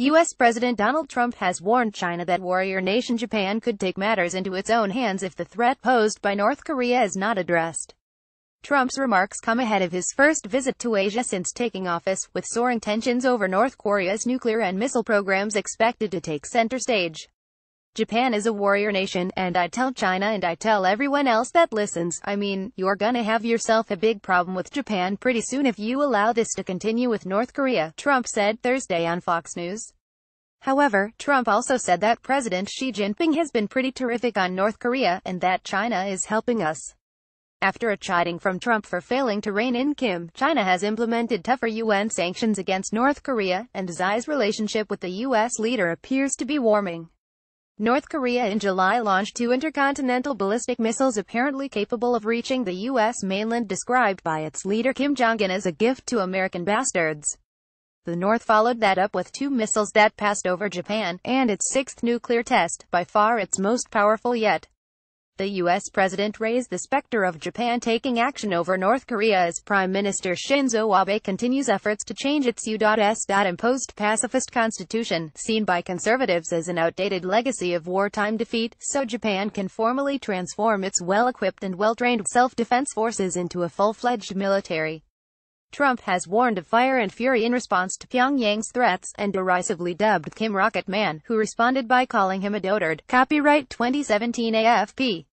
U.S. President Donald Trump has warned China that warrior nation Japan could take matters into its own hands if the threat posed by North Korea is not addressed. Trump's remarks come ahead of his first visit to Asia since taking office, with soaring tensions over North Korea's nuclear and missile programs expected to take center stage. "Japan is a warrior nation, and I tell China and I tell everyone else that listens, I mean, you're gonna have yourself a big problem with Japan pretty soon if you allow this to continue with North Korea," Trump said Thursday on Fox News. However, Trump also said that President Xi Jinping has been pretty terrific on North Korea, and that China is helping us. After a chiding from Trump for failing to rein in Kim, China has implemented tougher UN sanctions against North Korea, and Xi's relationship with the U.S. leader appears to be warming. North Korea in July launched two intercontinental ballistic missiles apparently capable of reaching the U.S. mainland, described by its leader Kim Jong-un as a gift to American bastards. The North followed that up with two missiles that passed over Japan, and its sixth nuclear test, by far its most powerful yet. The U.S. president raised the specter of Japan taking action over North Korea as Prime Minister Shinzo Abe continues efforts to change its U.S. imposed pacifist constitution, seen by conservatives as an outdated legacy of wartime defeat, so Japan can formally transform its well-equipped and well-trained self-defense forces into a full-fledged military. Trump has warned of fire and fury in response to Pyongyang's threats, and derisively dubbed Kim Rocket Man, who responded by calling him a dotard. Copyright 2017 AFP.